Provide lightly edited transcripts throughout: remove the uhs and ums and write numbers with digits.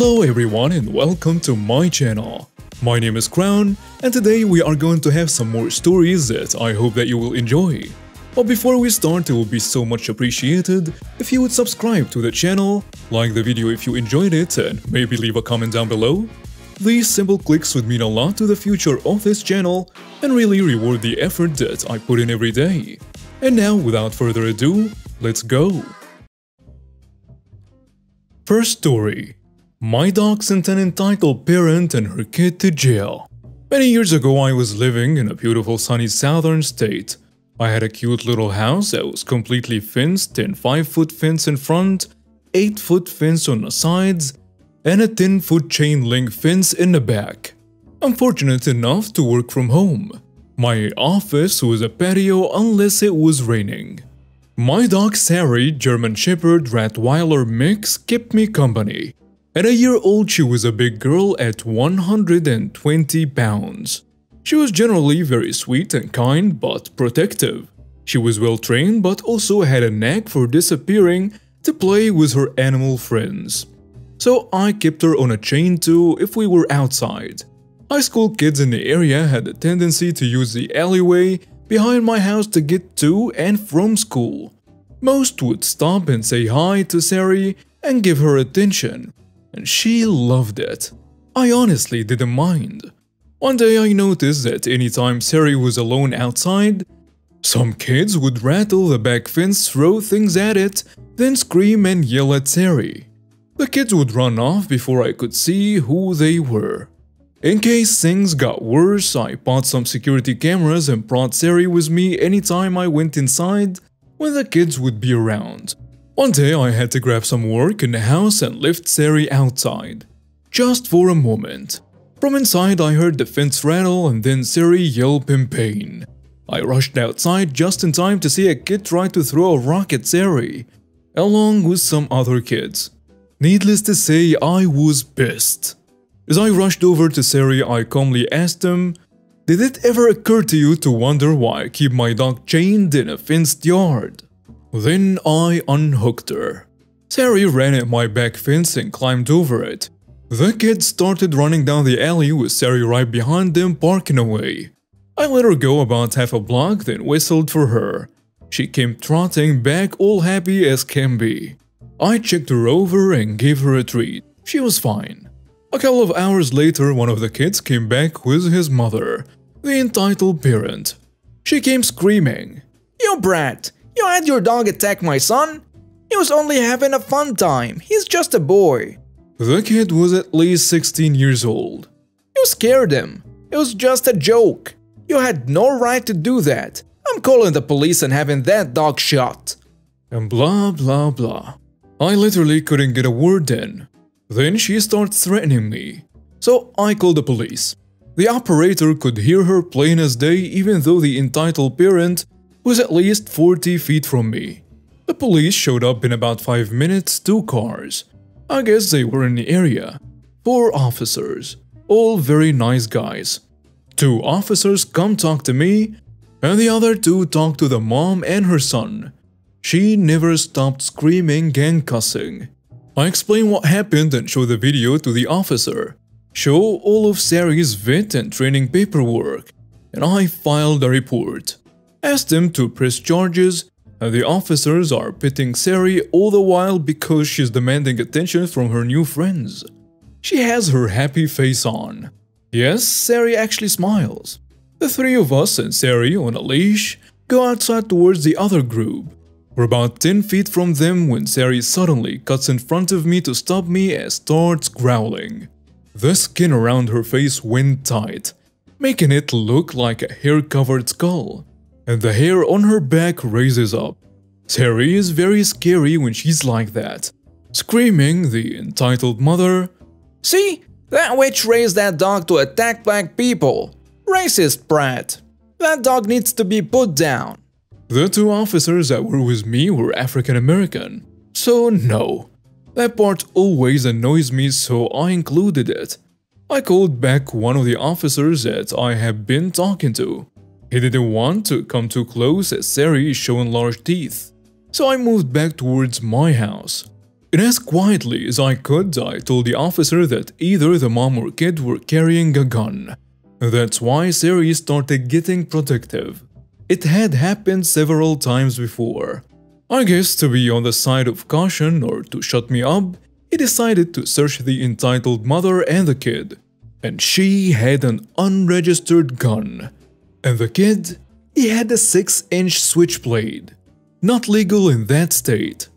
Hello everyone and welcome to my channel. My name is Crown and today we are going to have some more stories that I hope that you will enjoy. But before we start, it would be so much appreciated if you would subscribe to the channel, like the video if you enjoyed it, and maybe leave a comment down below. These simple clicks would mean a lot to the future of this channel and really reward the effort that I put in every day. And now, without further ado, let's go! First story: My dog sent an entitled parent and her kid to jail. Many years ago I was living in a beautiful sunny southern state. I had a cute little house that was completely fenced, and 5-foot fence in front, 8-foot fence on the sides, and a 10-foot chain link fence in the back. I'm fortunate enough to work from home. My office was a patio unless it was raining. My dog Sari, German Shepherd Rottweiler mix, kept me company. At a year old she was a big girl at 120 pounds. She was generally very sweet and kind but protective. She was well trained but also had a knack for disappearing to play with her animal friends. So I kept her on a chain too if we were outside. High school kids in the area had a tendency to use the alleyway behind my house to get to and from school. Most would stop and say hi to Sari and give her attention, and she loved it. I honestly didn't mind. One day I noticed that anytime Sari was alone outside, some kids would rattle the back fence, throw things at it, then scream and yell at Sari. The kids would run off before I could see who they were. In case things got worse, I bought some security cameras and brought Sari with me anytime I went inside when the kids would be around. One day I had to grab some work in the house and lift Sari outside, just for a moment. From inside I heard the fence rattle and then Sari yelp in pain. I rushed outside just in time to see a kid try to throw a rock at Sari, along with some other kids. Needless to say, I was pissed. As I rushed over to Sari, I calmly asked him, "Did it ever occur to you to wonder why I keep my dog chained in a fenced yard?" Then I unhooked her. Sari ran at my back fence and climbed over it. The kids started running down the alley with Sari right behind them, barking away. I let her go about half a block, then whistled for her. She came trotting back, all happy as can be. I checked her over and gave her a treat. She was fine. A couple of hours later, one of the kids came back with his mother, the entitled parent. She came screaming, "You brat! You had your dog attack my son? He was only having a fun time, he's just a boy." The kid was at least 16 years old. "You scared him, it was just a joke. You had no right to do that. I'm calling the police and having that dog shot." And blah blah blah. I literally couldn't get a word in. Then she started threatening me. So I called the police. The operator could hear her plain as day even though the entitled parent was at least 40 feet from me. The police showed up in about 5 minutes, 2 cars. I guess they were in the area. 4 officers, all very nice guys. 2 officers come talk to me, and the other 2 talk to the mom and her son. She never stopped screaming and cussing. I explain what happened and show the video to the officer, show all of Sari's vet and training paperwork, and I filed a report. Asked them to press charges, and the officers are pitting Sari all the while because she's demanding attention from her new friends. She has her happy face on. Yes, Sari actually smiles. The 3 of us and Sari on a leash go outside towards the other group. We're about 10 feet from them when Sari suddenly cuts in front of me to stop me and starts growling. The skin around her face went tight, making it look like a hair-covered skull, and the hair on her back raises up. Sari is very scary when she's like that. Screaming, the entitled mother, "See? That witch raised that dog to attack black people. Racist brat. That dog needs to be put down." The 2 officers that were with me were African American, so no. That part always annoys me, so I included it. I called back one of the officers that I have been talking to. He didn't want to come too close as Sari is showing large teeth, so I moved back towards my house. And as quietly as I could, I told the officer that either the mom or kid were carrying a gun. That's why Sari started getting protective. It had happened several times before. I guess to be on the side of caution or to shut me up, he decided to search the entitled mother and the kid. And she had an unregistered gun. And the kid, he had a 6-inch switchblade. Not legal in that state.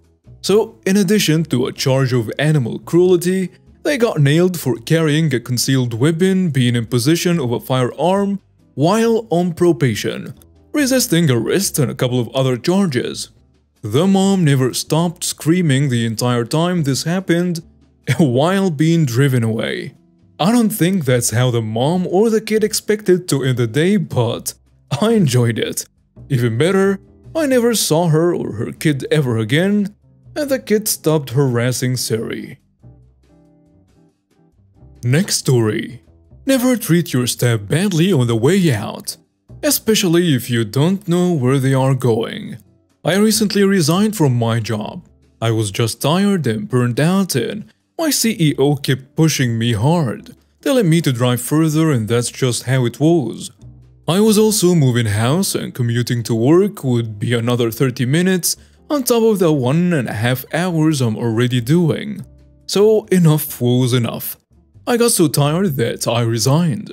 So, in addition to a charge of animal cruelty, they got nailed for carrying a concealed weapon, being in possession of a firearm while on probation, resisting arrest, and a couple of other charges. The mom never stopped screaming the entire time this happened while being driven away. I don't think that's how the mom or the kid expected to end the day, but I enjoyed it. Even better, I never saw her or her kid ever again. And the kid stopped harassing Sari. Next story. Never treat your staff badly on the way out, especially if you don't know where they are going. I recently resigned from my job. I was just tired and burned out, and my CEO kept pushing me hard, telling me to drive further, and that's just how it was. I was also moving house, and commuting to work would be another 30 minutes on top of the 1.5 hours I'm already doing. So enough was enough. I got so tired that I resigned.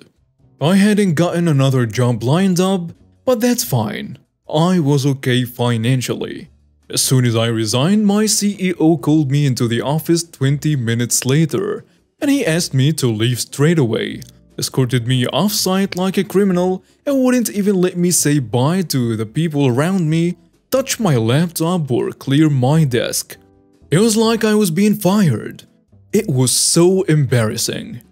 I hadn't gotten another job lined up, but that's fine. I was okay financially. As soon as I resigned, my CEO called me into the office 20 minutes later, and he asked me to leave straight away, escorted me off-site like a criminal, and wouldn't even let me say bye to the people around me, touch my laptop, or clear my desk. It was like I was being fired. It was so embarrassing.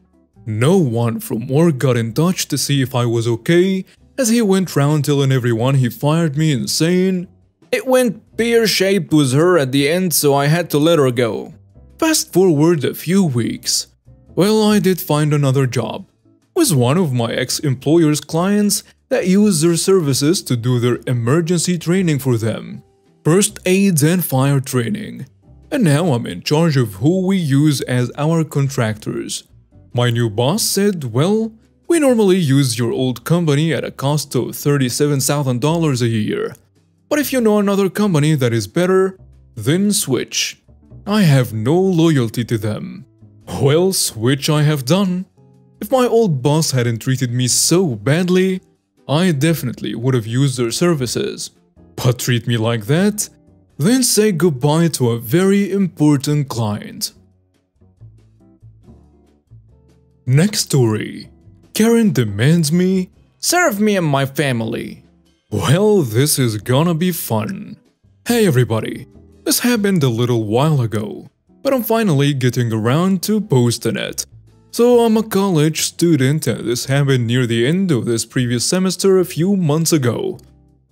No one from work got in touch to see if I was okay, as he went round telling everyone he fired me and saying, "It went pear-shaped with her at the end, so I had to let her go." Fast forward a few weeks. Well, I did find another job. With one of my ex-employer's clients that used their services to do their emergency training for them, first aids and fire training. And now I'm in charge of who we use as our contractors. My new boss said, "Well, we normally use your old company at a cost of $37,000 a year. But if you know another company that is better, then switch. I have no loyalty to them." Well, switch I have done. If my old boss hadn't treated me so badly, I definitely would have used their services. But treat me like that? Then say goodbye to a very important client. Next story. Karen demands me, "Serve me and my family." Well, this is gonna be fun. Hey everybody, this happened a little while ago, but I'm finally getting around to posting it. So I'm a college student, and this happened near the end of this previous semester a few months ago.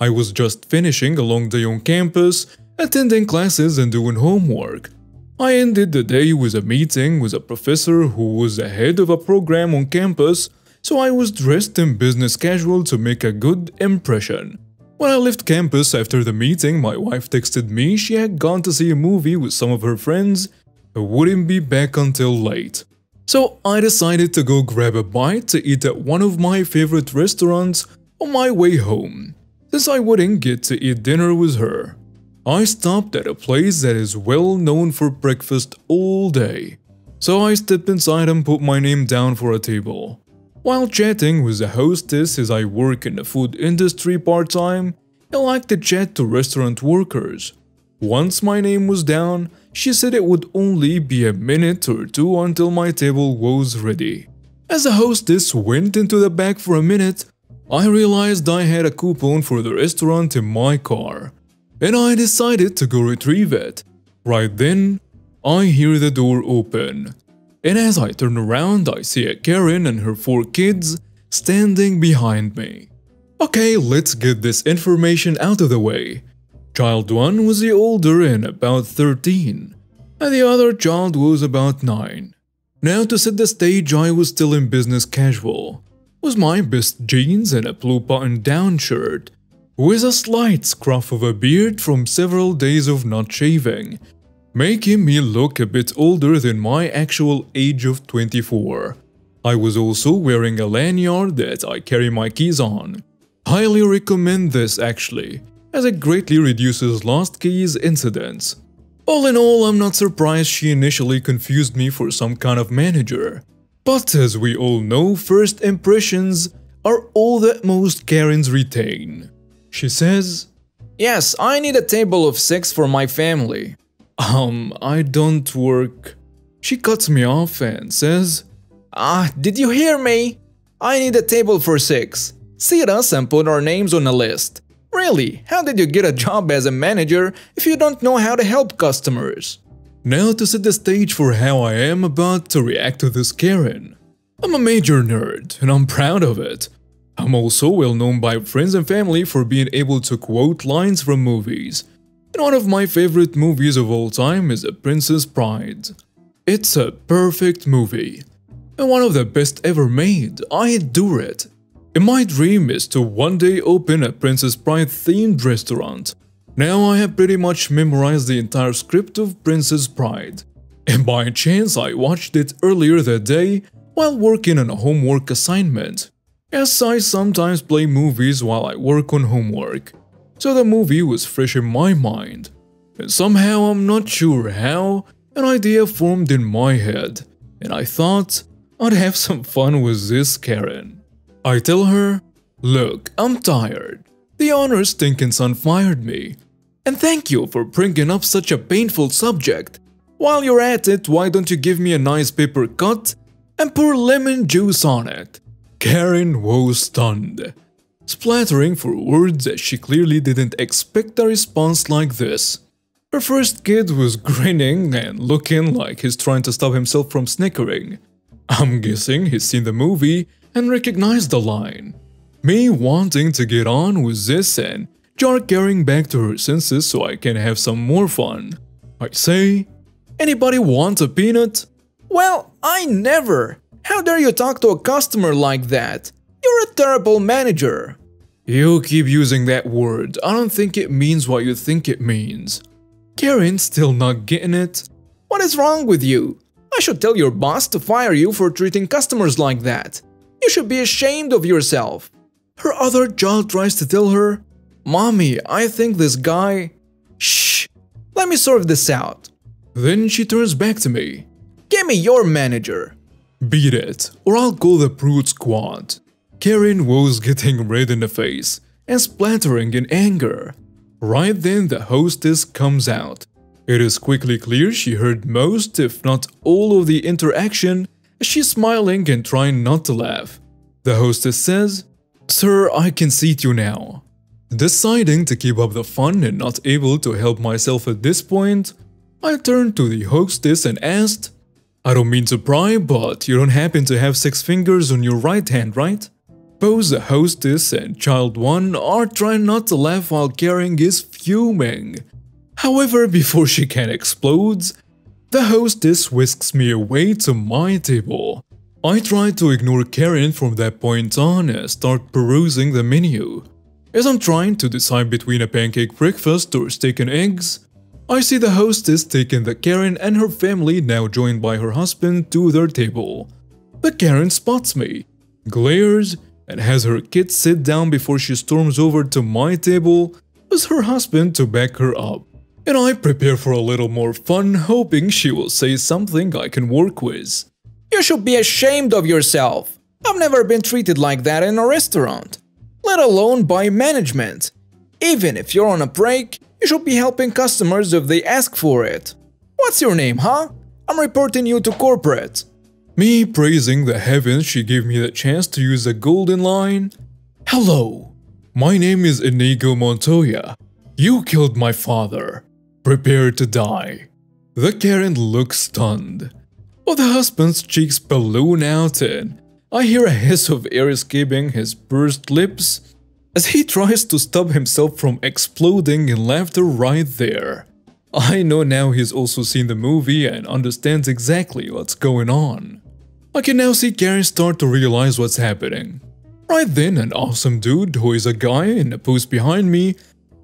I was just finishing a long day on campus, attending classes and doing homework. I ended the day with a meeting with a professor who was the head of a program on campus, so I was dressed in business casual to make a good impression. When I left campus after the meeting, my wife texted me she had gone to see a movie with some of her friends and wouldn't be back until late. So I decided to go grab a bite to eat at one of my favorite restaurants on my way home, since I wouldn't get to eat dinner with her. I stopped at a place that is well known for breakfast all day, so I stepped inside and put my name down for a table. While chatting with the hostess, as I work in the food industry part-time, I like to chat to restaurant workers. Once my name was down, she said it would only be a minute or two until my table was ready. As the hostess went into the back for a minute, I realized I had a coupon for the restaurant in my car, and I decided to go retrieve it. Right then, I hear the door open, and as I turn around, I see a Karen and her 4 kids standing behind me. Okay, let's get this information out of the way. Child 1 was the older and about 13, and the other child was about 9. Now to set the stage, I was still in business casual, with my best jeans and a blue button-down shirt, with a slight scruff of a beard from several days of not shaving, making me look a bit older than my actual age of 24. I was also wearing a lanyard that I carry my keys on. Highly recommend this actually, as it greatly reduces lost keys incidents. All in all, I'm not surprised she initially confused me for some kind of manager. But as we all know, first impressions are all that most Karens retain. She says, "Yes, I need a table of 6 for my family." I don't work. She cuts me off and says, "Did you hear me? I need a table for 6. Seat us and put our names on a list. Really, how did you get a job as a manager if you don't know how to help customers?" Now to set the stage for how I am about to react to this Karen. I'm a major nerd, and I'm proud of it. I'm also well known by friends and family for being able to quote lines from movies. And one of my favorite movies of all time is The Princess Bride. It's a perfect movie, and one of the best ever made. I adore it. And my dream is to one day open a Princess Bride themed restaurant. Now I have pretty much memorized the entire script of Princess Bride. And by chance I watched it earlier that day while working on a homework assignment. Yes, I sometimes play movies while I work on homework. So the movie was fresh in my mind, and somehow I'm not sure how, an idea formed in my head, and I thought I'd have some fun with this Karen. I tell her, "Look, I'm tired. The honor stinking sun fired me, and thank you for bringing up such a painful subject. While you're at it, why don't you give me a nice paper cut and pour lemon juice on it?" Karen was stunned, splattering for words as she clearly didn't expect a response like this. Her first kid was grinning and looking like he's trying to stop himself from snickering. I'm guessing he's seen the movie and recognized the line. Me wanting to get on with this and jar Karen back to her senses so I can have some more fun. I say, "Anybody want a peanut?" "Well, I never! How dare you talk to a customer like that? You're a terrible manager." "You keep using that word. I don't think it means what you think it means." Karen's still not getting it. "What is wrong with you? I should tell your boss to fire you for treating customers like that. You should be ashamed of yourself." Her other child tries to tell her, "Mommy, I think this guy…" "Shh, let me sort this out." Then she turns back to me. "Give me your manager." "Beat it, or I'll call the prude squad." Karen was getting red in the face and splattering in anger. Right then the hostess comes out. It is quickly clear she heard most if not all of the interaction as she's smiling and trying not to laugh. The hostess says, "Sir, I can seat you now." Deciding to keep up the fun and not able to help myself at this point, I turned to the hostess and asked, "I don't mean to pry, but you don't happen to have 6 fingers on your right hand, right?" Both the hostess and child one are trying not to laugh while Karen is fuming. However, before she can explode, the hostess whisks me away to my table. I try to ignore Karen from that point on and start perusing the menu. As I'm trying to decide between a pancake breakfast or steak and eggs, I see the hostess taking the Karen and her family, now joined by her husband, to their table. The Karen spots me, glares, and has her kid sit down before she storms over to my table with her husband to back her up. And I prepare for a little more fun, hoping she will say something I can work with. "You should be ashamed of yourself. I've never been treated like that in a restaurant, let alone by management. Even if you're on a break, you should be helping customers if they ask for it. What's your name, huh? I'm reporting you to corporate." Me praising the heavens she gave me the chance to use a golden line. "Hello, my name is Inigo Montoya. You killed my father. Prepare to die." The Karen looks stunned, but the husband's cheeks balloon out and I hear a hiss of air escaping his pursed lips as he tries to stop himself from exploding in laughter right there. I know now he's also seen the movie and understands exactly what's going on. I can now see Karen start to realize what's happening. Right then, an awesome dude who is a guy in a post behind me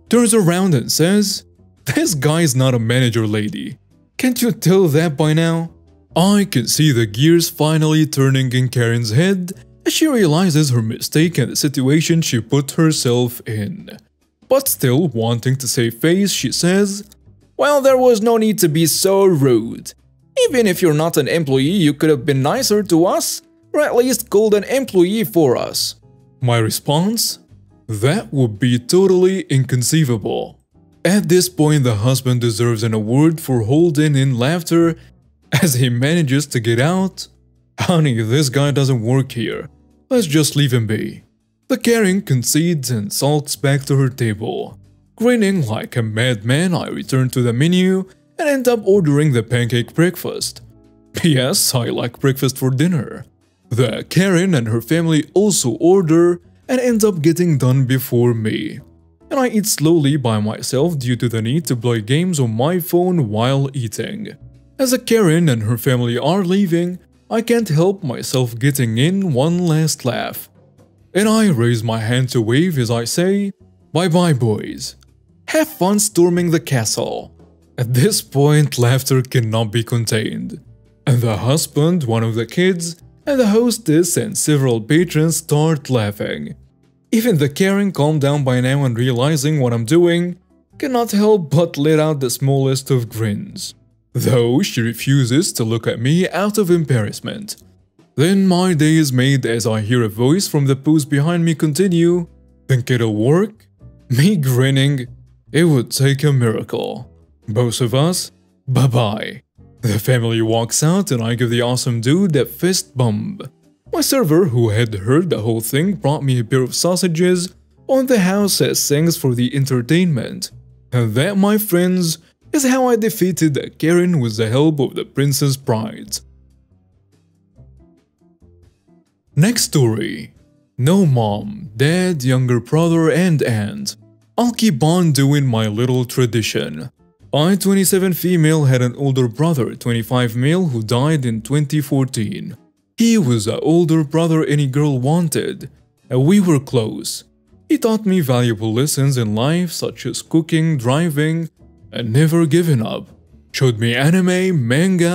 turns around and says, "This guy's not a manager, lady. Can't you tell that by now? I can see the gears finally turning in Karen's head as she realizes her mistake and the situation she put herself in. But still wanting to save face, she says, "Well, there was no need to be so rude. Even if you're not an employee, you could have been nicer to us, or at least called an employee for us." My response? That would be totally inconceivable. At this point, the husband deserves an award for holding in laughter as he manages to get out. "Honey, this guy doesn't work here. Let's just leave him be." The Karen concedes and sulks back to her table. Grinning like a madman, I return to the menu and end up ordering the pancake breakfast. P.S. I like breakfast for dinner. The Karen and her family also order and end up getting done before me. And I eat slowly by myself due to the need to play games on my phone while eating. As the Karen and her family are leaving, I can't help myself getting in one last laugh. And I raise my hand to wave as I say, "Bye-bye, boys. Have fun storming the castle." At this point, laughter cannot be contained, and the husband, one of the kids, and the hostess and several patrons start laughing. Even the Karen, calmed down by now and realizing what I'm doing, cannot help but let out the smallest of grins, though she refuses to look at me out of embarrassment. Then my day is made as I hear a voice from the booth behind me continue, "Think it'll work?" Me grinning, "It would take a miracle." Both of us, bye-bye. The family walks out and I give the awesome dude a fist bump. My server, who had heard the whole thing, brought me a pair of sausages on the house as thanks for the entertainment. And that, my friends, is how I defeated the Karen with the help of the Princess Bride. Next story. No mom, dad, younger brother and aunt. I'll keep on doing my little tradition. I, 27 female, had an older brother, 25 male, who died in 2014. He was the older brother any girl wanted, and we were close. He taught me valuable lessons in life such as cooking, driving, and never giving up. Showed me anime, manga,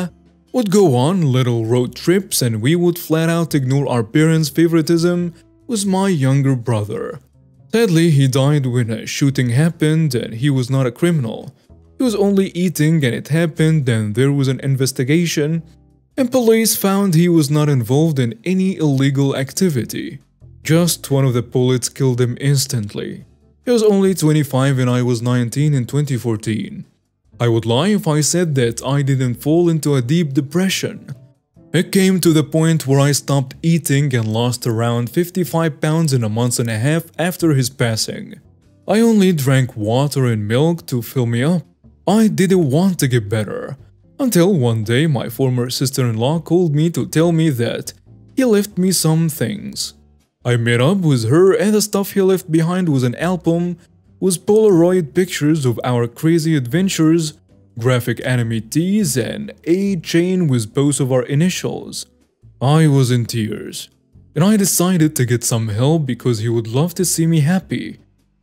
would go on little road trips, and we would flat out ignore our parents' favoritism with my younger brother. Sadly, he died when a shooting happened and he was not a criminal. He was only eating and it happened and there was an investigation and police found he was not involved in any illegal activity. Just one of the bullets killed him instantly. He was only 25 and I was 19 in 2014. I would lie if I said that I didn't fall into a deep depression. It came to the point where I stopped eating and lost around 55 pounds in a month and a half after his passing. I only drank water and milk to fill me up. I didn't want to get better, until one day my former sister-in-law called me to tell me that he left me some things. I met up with her and the stuff he left behind was an album with Polaroid pictures of our crazy adventures, graphic anime tees, and a chain with both of our initials. I was in tears, and I decided to get some help because he would love to see me happy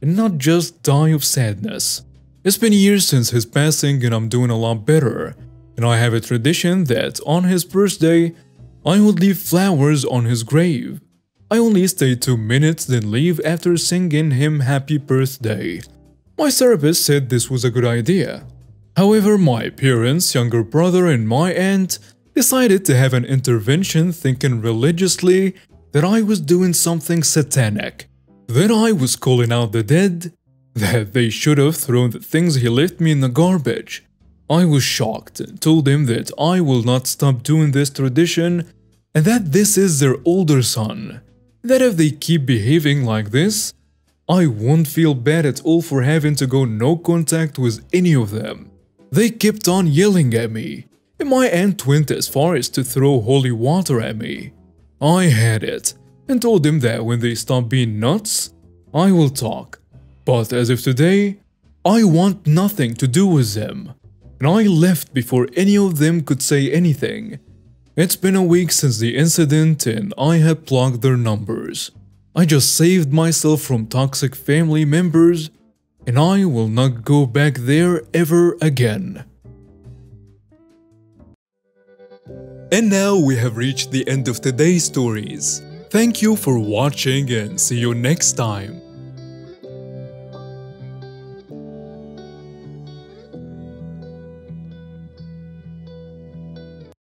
and not just die of sadness. It's been years since his passing and I'm doing a lot better, and I have a tradition that on his birthday, I would leave flowers on his grave. I only stay 2 minutes then leave after singing him happy birthday. My therapist said this was a good idea. However, my parents, younger brother and my aunt decided to have an intervention thinking religiously that I was doing something satanic, that I was calling out the dead, that they should have thrown the things he left me in the garbage. I was shocked and told him that I will not stop doing this tradition and that this is their older son, that if they keep behaving like this, I won't feel bad at all for having to go no contact with any of them. They kept on yelling at me, and my aunt went as far as to throw holy water at me. I had it and told him that when they stop being nuts, I will talk. But as of today, I want nothing to do with them, and I left before any of them could say anything. It's been a week since the incident and I had blocked their numbers. I just saved myself from toxic family members and I will not go back there ever again. And now we have reached the end of today's stories. Thank you for watching and see you next time.